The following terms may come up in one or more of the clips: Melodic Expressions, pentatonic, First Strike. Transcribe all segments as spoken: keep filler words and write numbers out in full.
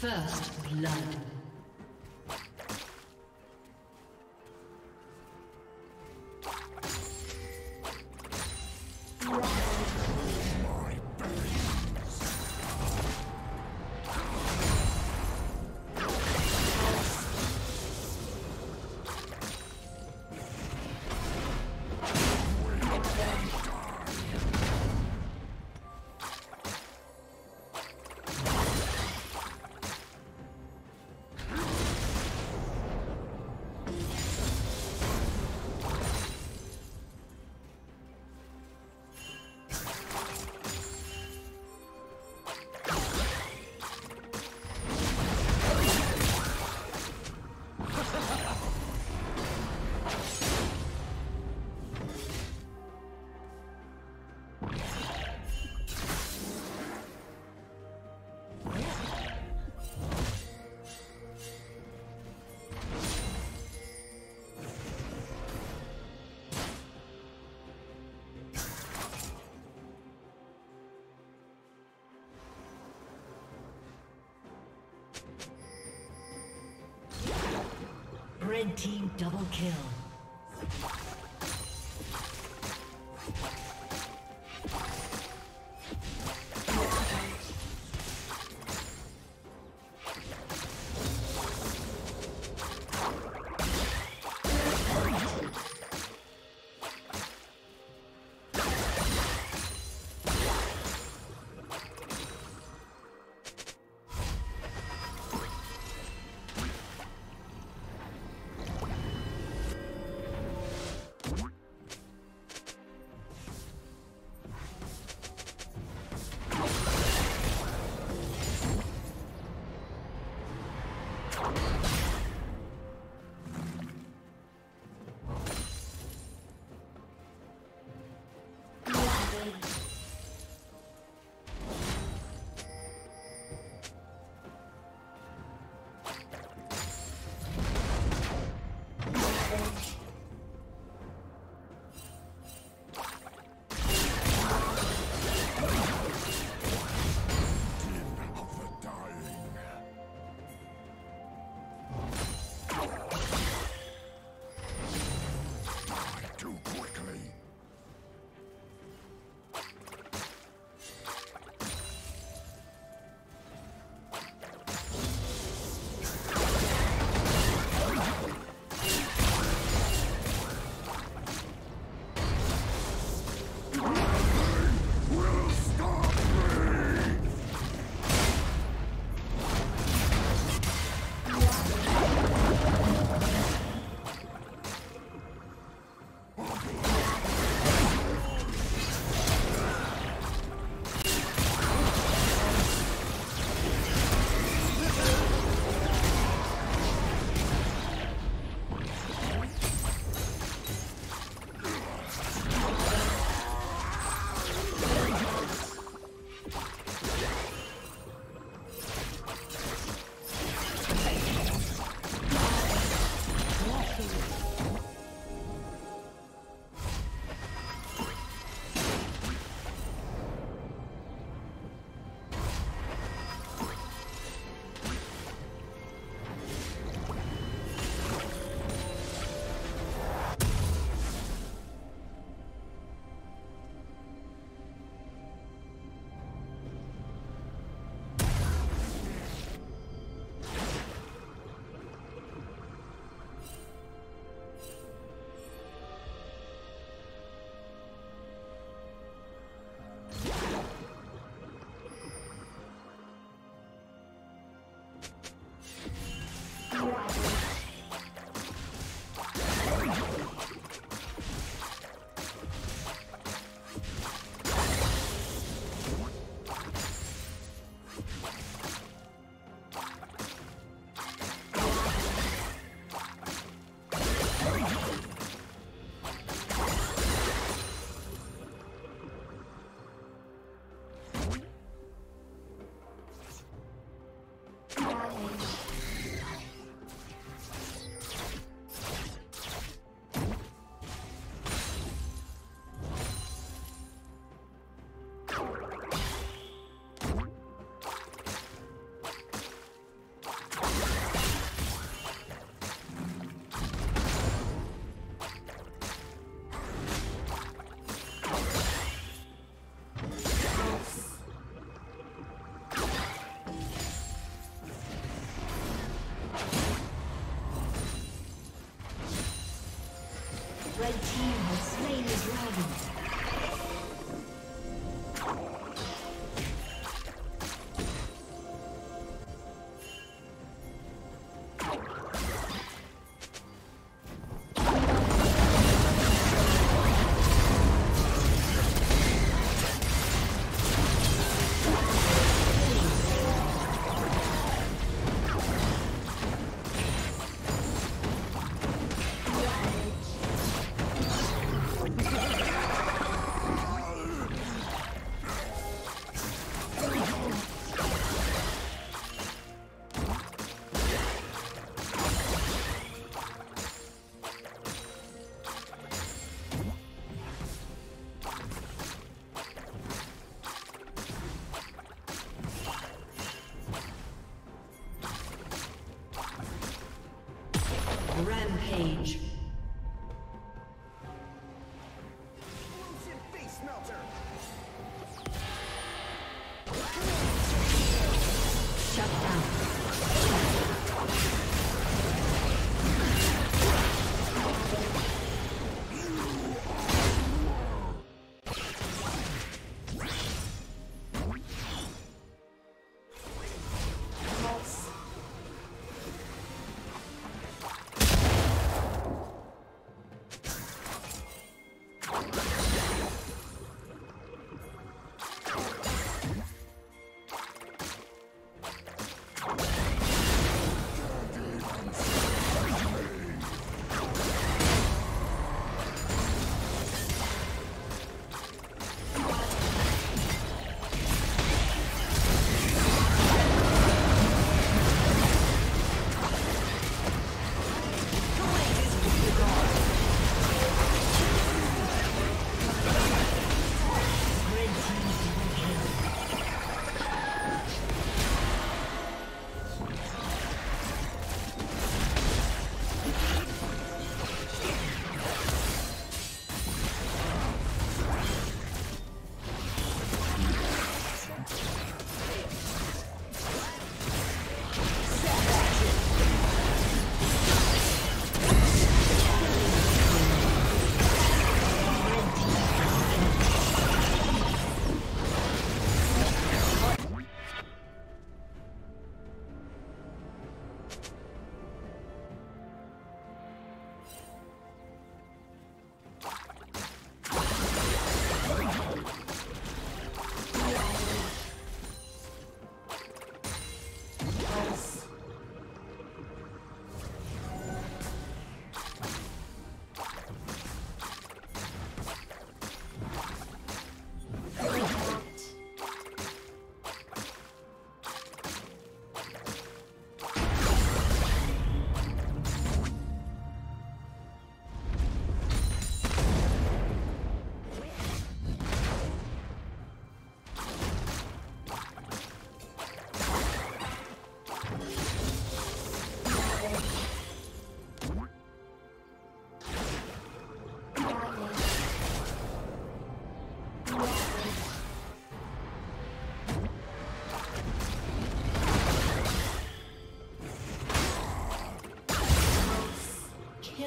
First blood. Red team double kill.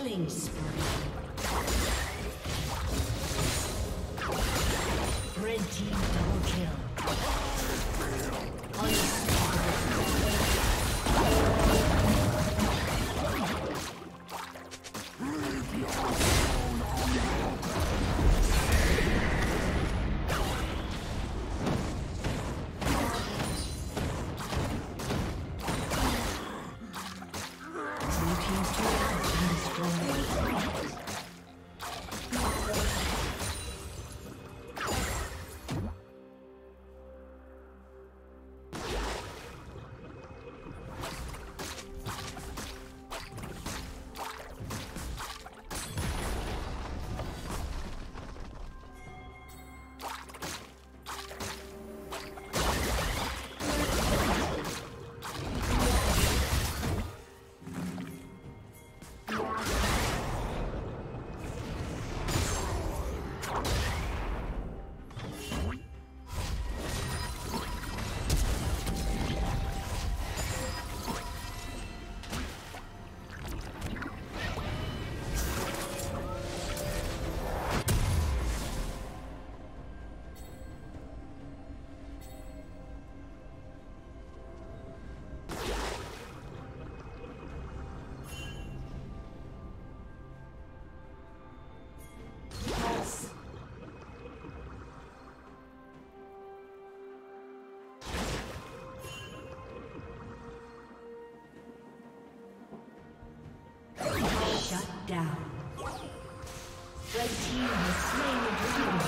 Killing spree. Red team double kill. Unstoppable. Down. Red team has slain the dragon.